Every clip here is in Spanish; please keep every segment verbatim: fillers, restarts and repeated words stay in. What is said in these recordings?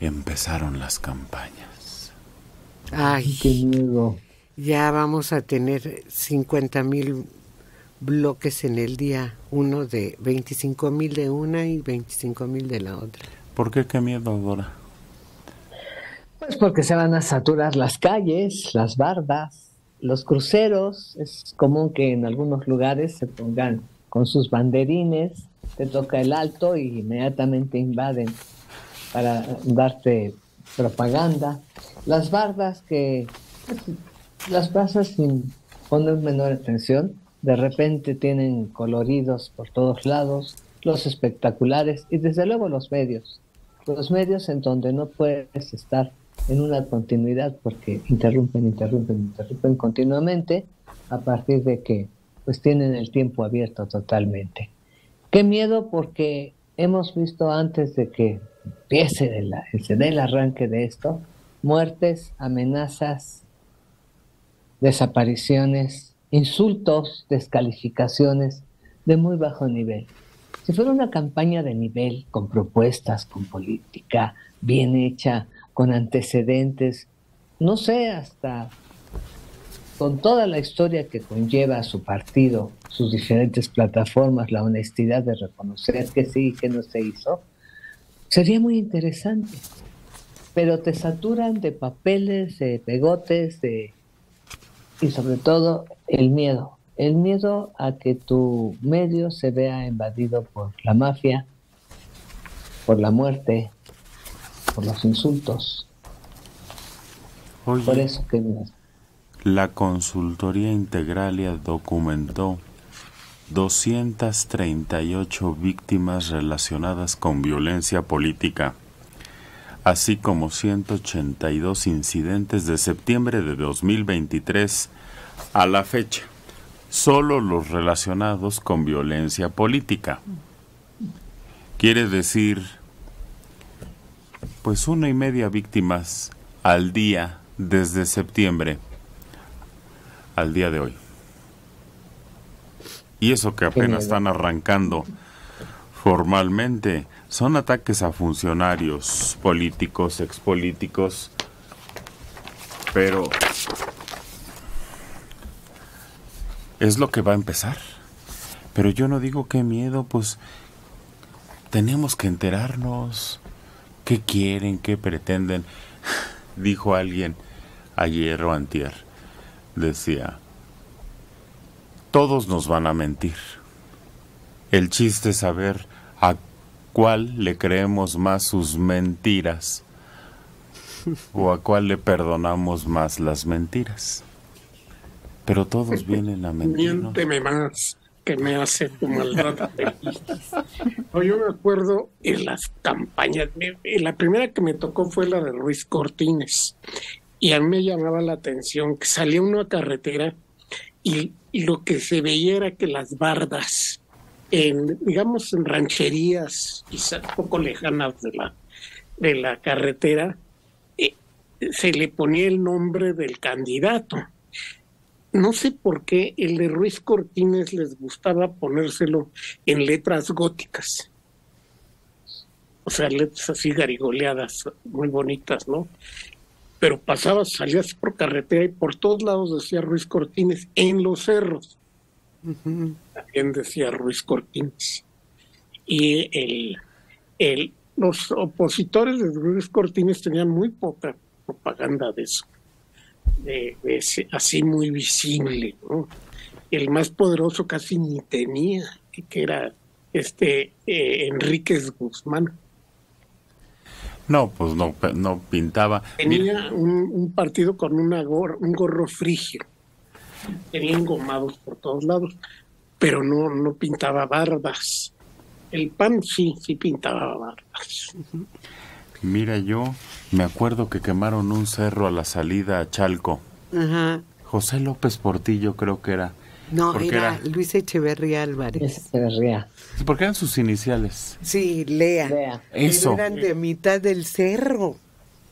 empezaron las campañas. Ay, qué miedo. Ya vamos a tener cincuenta mil bloques en el día, uno de veinticinco mil de una y veinticinco mil de la otra. ¿Por qué qué miedo, Dora? Pues porque se van a saturar las calles, las bardas, los cruceros. Es común que en algunos lugares se pongan con sus banderines, te toca el alto y inmediatamente invaden para darte propaganda. Las bardas que las plazas, sin poner menor atención, de repente tienen coloridos por todos lados, los espectaculares y desde luego los medios. Los medios en donde no puedes estar en una continuidad porque interrumpen, interrumpen, interrumpen continuamente a partir de que pues tienen el tiempo abierto totalmente. Qué miedo, porque hemos visto antes de que empiece el, el, el arranque de esto, muertes, amenazas, desapariciones, insultos, descalificaciones de muy bajo nivel. Si fuera una campaña de nivel, con propuestas, con política bien hecha, con antecedentes, no sé, hasta con toda la historia que conlleva a su partido, sus diferentes plataformas, la honestidad de reconocer que sí y que no se hizo, sería muy interesante. Pero te saturan de papeles, de pegotes, de... y sobre todo el miedo. El miedo a que tu medio se vea invadido por la mafia, por la muerte, por los insultos. Oye, por eso que miedo. La Consultoría Integralia documentó doscientas treinta y ocho víctimas relacionadas con violencia política, así como ciento ochenta y dos incidentes de septiembre de dos mil veintitrés a la fecha, solo los relacionados con violencia política. Quiere decir, pues una y media víctimas al día desde septiembre al día de hoy. Y eso que apenas están arrancando formalmente. Son ataques a funcionarios políticos, expolíticos, pero es lo que va a empezar. Pero yo no digo qué miedo, pues tenemos que enterarnos qué quieren, qué pretenden. Dijo alguien ayer o antier, decía, todos nos van a mentir. El chiste es saber a cuál le creemos más sus mentiras o a cuál le perdonamos más las mentiras. Pero todos vienen a mentir. Miénteme más, que me hace tu maldad feliz. No, yo me acuerdo en las campañas, la primera que me tocó fue la de Ruiz Cortines, y a mí me llamaba la atención que salía uno a carretera y, y lo que se veía era que las bardas, en, digamos, en rancherías quizás poco lejanas de la, de la carretera, eh, se le ponía el nombre del candidato. No sé por qué el de Ruiz Cortines les gustaba ponérselo en letras góticas. O sea, letras así garigoleadas, muy bonitas, ¿no? Pero pasabas, salías por carretera y por todos lados decía Ruiz Cortines, en los cerros. Uh-huh. También decía Ruiz Cortines. Y el, el, los opositores de Ruiz Cortines tenían muy poca propaganda de eso, de, de ese, así muy visible, ¿no? El más poderoso casi ni tenía, que era este eh, Enríquez Guzmán. No, pues no, no pintaba. Tenía un, un partido con una gorra, un gorro frigio. Tenían gomados por todos lados, pero no, no pintaba bardas. El P A N sí, sí pintaba bardas. Mira, yo me acuerdo que quemaron un cerro a la salida a Chalco. Ajá. José López Portillo creo que era. No, era, era Luis Echeverría Álvarez. Luis Echeverría. Porque eran sus iniciales. Sí, Lea. Lea. Eso. Pero eran de mitad del cerro.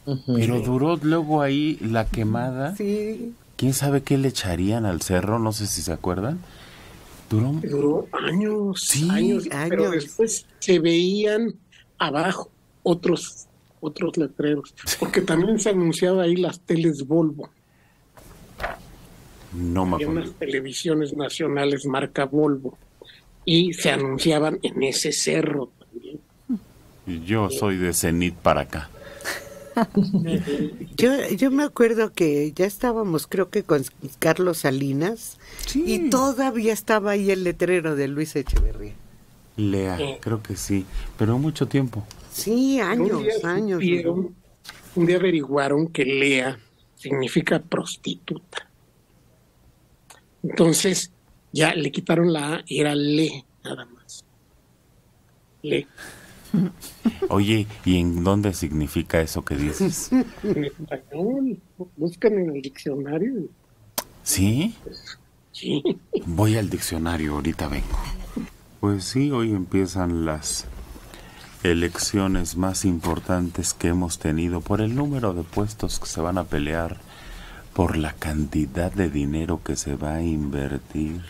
Uh-huh. Pero duró luego ahí la quemada. Sí. ¿Quién sabe qué le echarían al cerro? No sé si se acuerdan. Duró, Duró años, sí, años, años, pero después se veían abajo otros otros letreros, porque también se anunciaba ahí las teles Volvo. No me acuerdo. Había unas televisiones nacionales marca Volvo y se anunciaban en ese cerro también. Yo soy de Cenit para acá. yo, yo me acuerdo que ya estábamos, creo que con Carlos Salinas, sí, y todavía estaba ahí el letrero de Luis Echeverría. Lea, eh, creo que sí, pero mucho tiempo. Sí, años, un día años. Supieron, un día averiguaron que Lea significa prostituta. Entonces ya le quitaron la A, era Le, nada más. Le. Oye, ¿y en dónde significa eso que dices? En español, buscan en el diccionario. ¿Sí? Sí. Voy al diccionario, ahorita vengo. Pues sí, hoy empiezan las elecciones más importantes que hemos tenido por el número de puestos que se van a pelear, por la cantidad de dinero que se va a invertir.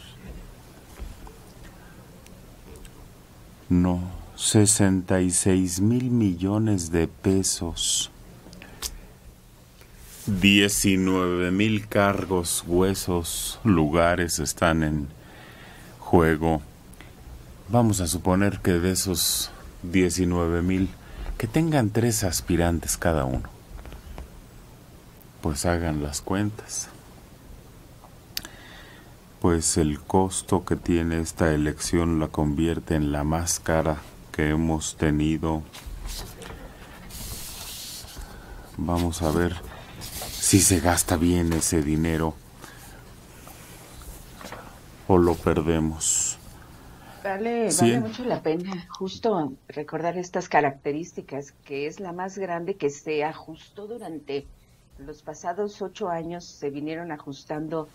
No. sesenta y seis mil millones de pesos, diecinueve mil cargos, huesos, lugares están en juego. Vamos a suponer que de esos diecinueve mil, que tengan tres aspirantes cada uno. Pues hagan las cuentas. Pues el costo que tiene esta elección la convierte en la más cara que hemos tenido. Vamos a ver si se gasta bien ese dinero o lo perdemos. Vale, vale mucho la pena justo recordar estas características, que es la más grande que se ajustó durante los pasados ocho años. Se vinieron ajustando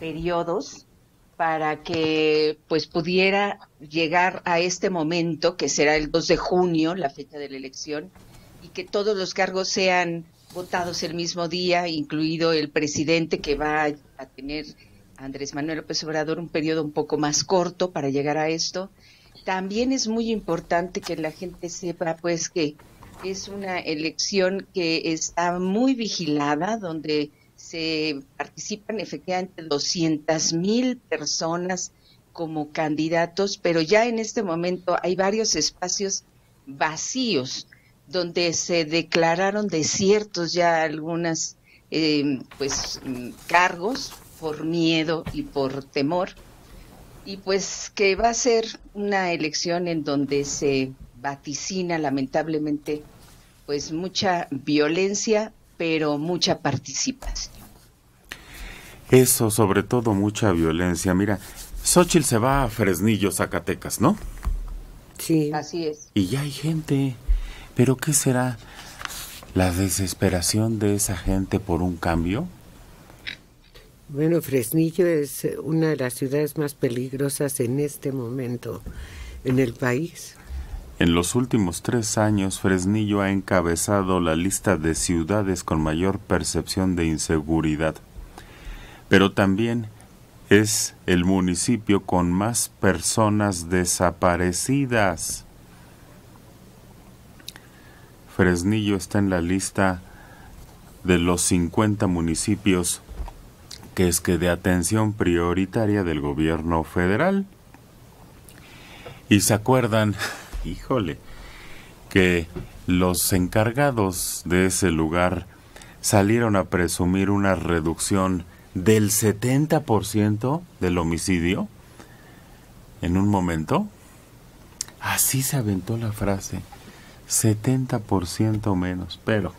periodos para que pues pudiera llegar a este momento, que será el dos de junio, la fecha de la elección, y que todos los cargos sean votados el mismo día, incluido el presidente, que va a tener Andrés Manuel López Obrador un periodo un poco más corto para llegar a esto. También es muy importante que la gente sepa pues que es una elección que está muy vigilada, donde se participan efectivamente doscientas mil personas como candidatos, pero ya en este momento hay varios espacios vacíos donde se declararon desiertos ya algunas eh, pues cargos por miedo y por temor, y pues que va a ser una elección en donde se vaticina lamentablemente pues mucha violencia, pero mucha participación. Eso, sobre todo mucha violencia. Mira, Xochitl se va a Fresnillo, Zacatecas, ¿no? Sí, así es. Y ya hay gente, pero ¿qué será? ¿La desesperación de esa gente por un cambio? Bueno, Fresnillo es una de las ciudades más peligrosas en este momento en el país. En los últimos tres años, Fresnillo ha encabezado la lista de ciudades con mayor percepción de inseguridad, pero también es el municipio con más personas desaparecidas. Fresnillo está en la lista de los cincuenta municipios que es que de atención prioritaria del gobierno federal. Y se acuerdan, híjole, que los encargados de ese lugar salieron a presumir una reducción del setenta por ciento del homicidio en un momento. Así se aventó la frase, setenta por ciento menos, pero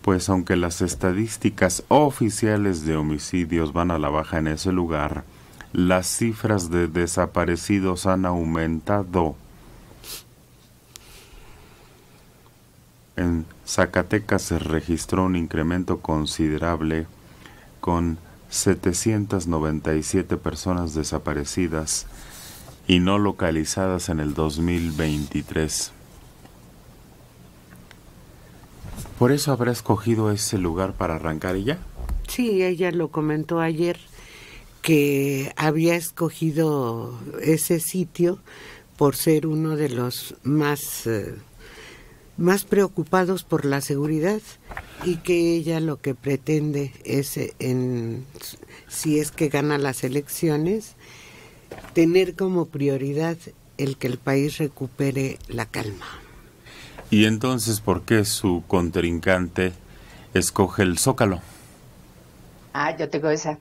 pues aunque las estadísticas oficiales de homicidios van a la baja en ese lugar, las cifras de desaparecidos han aumentado. En Zacatecas se registró un incremento considerable, con setecientas noventa y siete personas desaparecidas y no localizadas en el dos mil veintitrés. ¿Por eso habrá escogido ese lugar para arrancar ella? Sí, ella lo comentó ayer, que había escogido ese sitio por ser uno de los más eh, más preocupados por la seguridad, y que ella lo que pretende es, en, si es que gana las elecciones, tener como prioridad el que el país recupere la calma. ¿Y entonces por qué su contrincante escoge el Zócalo? Ah, yo tengo esa.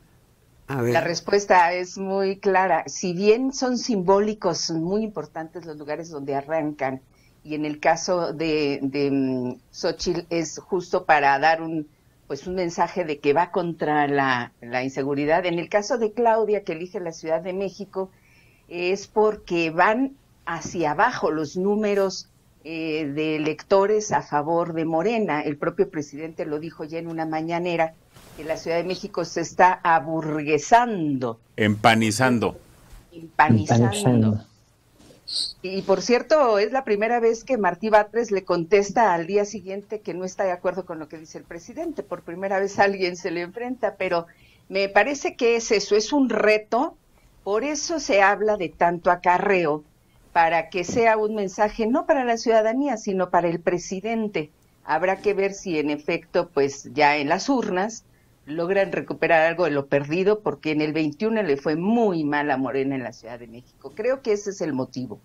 A ver. La respuesta es muy clara. Si bien son simbólicos, muy importantes los lugares donde arrancan, y en el caso de, de Xochitl es justo para dar un, pues un mensaje de que va contra la, la inseguridad. En el caso de Claudia, que elige la Ciudad de México, es porque van hacia abajo los números eh, de electores a favor de Morena. El propio presidente lo dijo ya en una mañanera, que la Ciudad de México se está aburguesando. Empanizando. Empanizando. Empanizando. Y por cierto, es la primera vez que Martí Batres le contesta al día siguiente que no está de acuerdo con lo que dice el presidente. Por primera vez alguien se le enfrenta, pero me parece que es eso, es un reto. Por eso se habla de tanto acarreo, para que sea un mensaje no para la ciudadanía, sino para el presidente. Habrá que ver si en efecto, pues ya en las urnas, logran recuperar algo de lo perdido, porque en el veintiuno le fue muy mal a Morena en la Ciudad de México. Creo que ese es el motivo.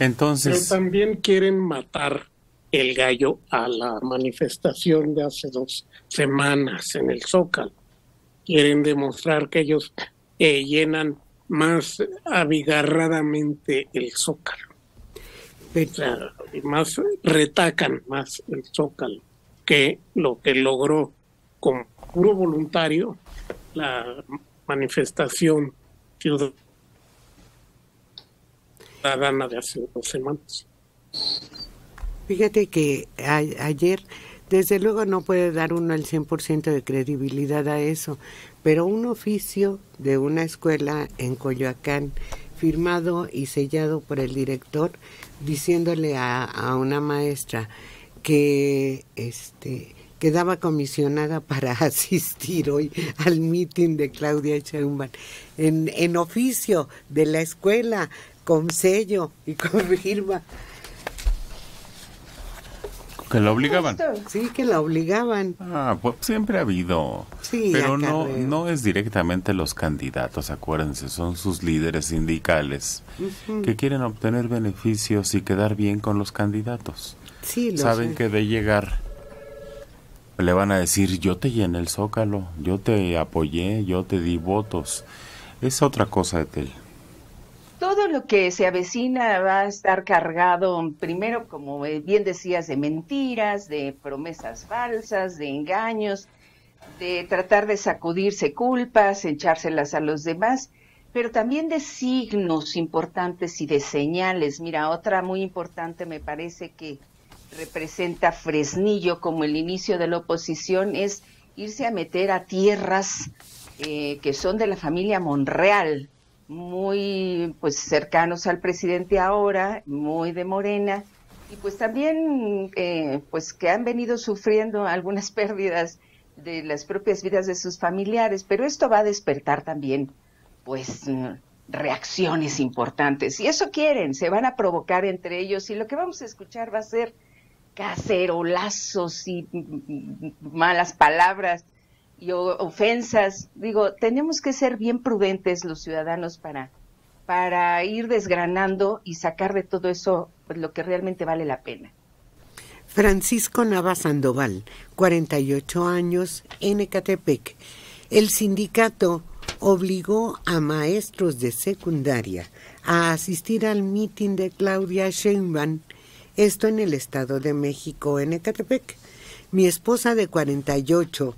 Entonces... Pero también quieren matar el gallo a la manifestación de hace dos semanas en el Zócalo. Quieren demostrar que ellos eh, llenan más abigarradamente el Zócalo. Pero... O sea, y más retacan más el Zócalo que lo que logró con puro voluntario la manifestación ciudadana de hace dos semanas. Fíjate que a, ayer, desde luego no puede dar uno el cien por ciento de credibilidad a eso, pero un oficio de una escuela en Coyoacán, firmado y sellado por el director, diciéndole a, a una maestra que... este quedaba comisionada para asistir hoy al mitin de Claudia Sheinbaum, en, en oficio de la escuela, con sello y con firma. ¿Que la obligaban? Sí, que la obligaban. Ah, pues siempre ha habido. Sí, pero no, no es directamente los candidatos, acuérdense, son sus líderes sindicales uh-huh. que quieren obtener beneficios y quedar bien con los candidatos. Sí, lo saben sé. Que de llegar... le van a decir, yo te llené el Zócalo, yo te apoyé, yo te di votos. Es otra cosa, Etel. Todo lo que se avecina va a estar cargado, primero, como bien decías, de mentiras, de promesas falsas, de engaños, de tratar de sacudirse culpas, echárselas a los demás, pero también de signos importantes y de señales. Mira, otra muy importante me parece que representa Fresnillo como el inicio de la oposición, es irse a meter a tierras eh, que son de la familia Monreal, muy pues cercanos al presidente ahora, muy de Morena, y pues también eh, pues que han venido sufriendo algunas pérdidas de las propias vidas de sus familiares, pero esto va a despertar también pues reacciones importantes, y eso quieren, se van a provocar entre ellos, y lo que vamos a escuchar va a ser cacerolazos y malas palabras y ofensas. Digo, tenemos que ser bien prudentes los ciudadanos para, para ir desgranando y sacar de todo eso pues, lo que realmente vale la pena. Francisco Nava Sandoval, cuarenta y ocho años, en Ecatepec. El sindicato obligó a maestros de secundaria a asistir al mitin de Claudia Sheinbaum. Esto en el Estado de México, en Ecatepec. Mi esposa de cuarenta y ocho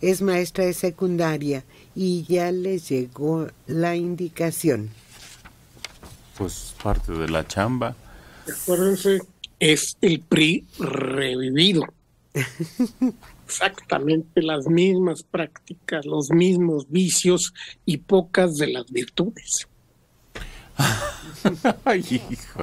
es maestra de secundaria y ya les llegó la indicación. Pues parte de la chamba. Acuérdense, es el P R I revivido. Exactamente las mismas prácticas, los mismos vicios y pocas de las virtudes. Ay, hijo.